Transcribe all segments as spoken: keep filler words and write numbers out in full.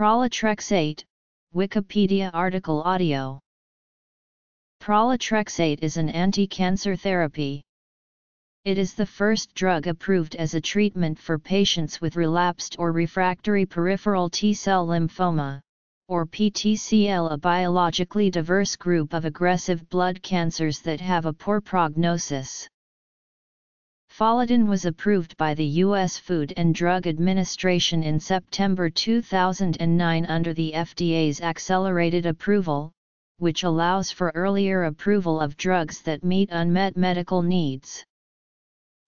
Pralatrexate, Wikipedia article audio. Pralatrexate is an anti-cancer therapy. It is the first drug approved as a treatment for patients with relapsed or refractory peripheral T-cell lymphoma, or P T C L, a biologically diverse group of aggressive blood cancers that have a poor prognosis. Folotyn was approved by the U S Food and Drug Administration in September two thousand nine under the F D A's accelerated approval, which allows for earlier approval of drugs that meet unmet medical needs.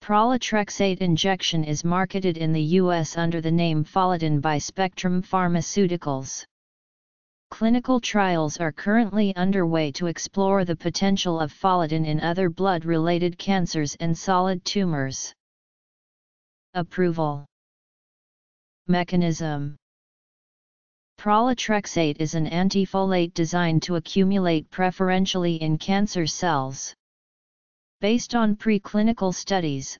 Pralatrexate injection is marketed in the U S under the name Folotyn by Spectrum Pharmaceuticals. Clinical trials are currently underway to explore the potential of Folotyn in other blood-related cancers and solid tumors. Approval. Mechanism. Pralatrexate is an antifolate designed to accumulate preferentially in cancer cells. Based on preclinical studies,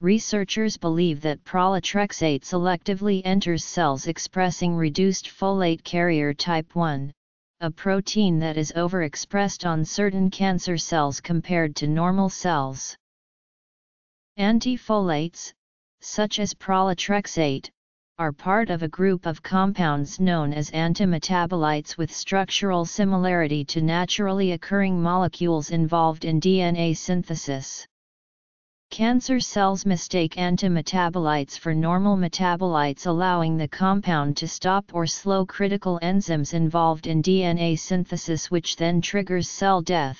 researchers believe that pralatrexate selectively enters cells expressing reduced folate carrier type one, a protein that is overexpressed on certain cancer cells compared to normal cells. Antifolates, such as pralatrexate, are part of a group of compounds known as antimetabolites with structural similarity to naturally occurring molecules involved in D N A synthesis. Cancer cells mistake antimetabolites for normal metabolites, allowing the compound to stop or slow critical enzymes involved in D N A synthesis, which then triggers cell death.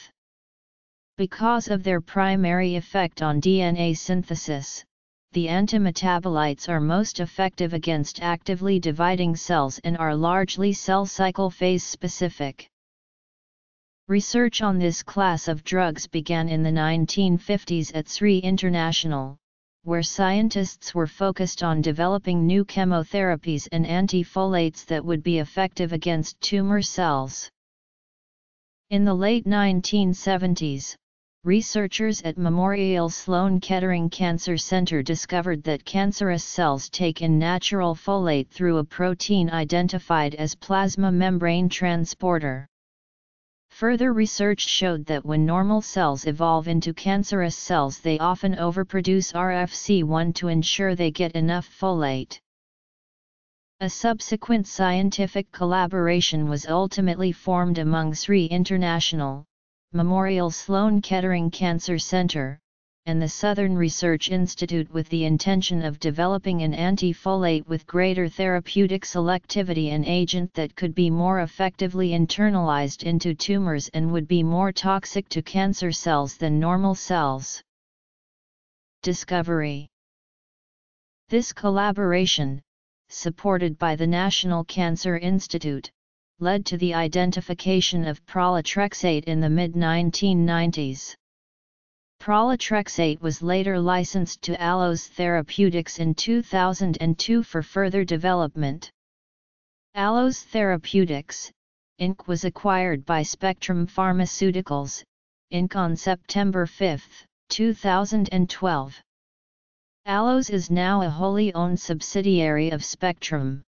Because of their primary effect on D N A synthesis, the antimetabolites are most effective against actively dividing cells and are largely cell cycle phase specific. Research on this class of drugs began in the nineteen fifties at S R I International, where scientists were focused on developing new chemotherapies and antifolates that would be effective against tumor cells. In the late nineteen seventies, researchers at Memorial Sloan Kettering Cancer Center discovered that cancerous cells take in natural folate through a protein identified as plasma membrane transporter. Further research showed that when normal cells evolve into cancerous cells, they often overproduce R F C one to ensure they get enough folate. A subsequent scientific collaboration was ultimately formed among S R I International, Memorial Sloan Kettering Cancer Center, and the Southern Research Institute with the intention of developing an antifolate with greater therapeutic selectivity and agent that could be more effectively internalized into tumors and would be more toxic to cancer cells than normal cells. Discovery. This collaboration, supported by the National Cancer Institute, led to the identification of pralatrexate in the mid nineteen nineties. Pralatrexate was later licensed to Allos Therapeutics in two thousand two for further development. Allos Therapeutics, Incorporated was acquired by Spectrum Pharmaceuticals, Incorporated on September fifth, two thousand twelve. Allos is now a wholly owned subsidiary of Spectrum.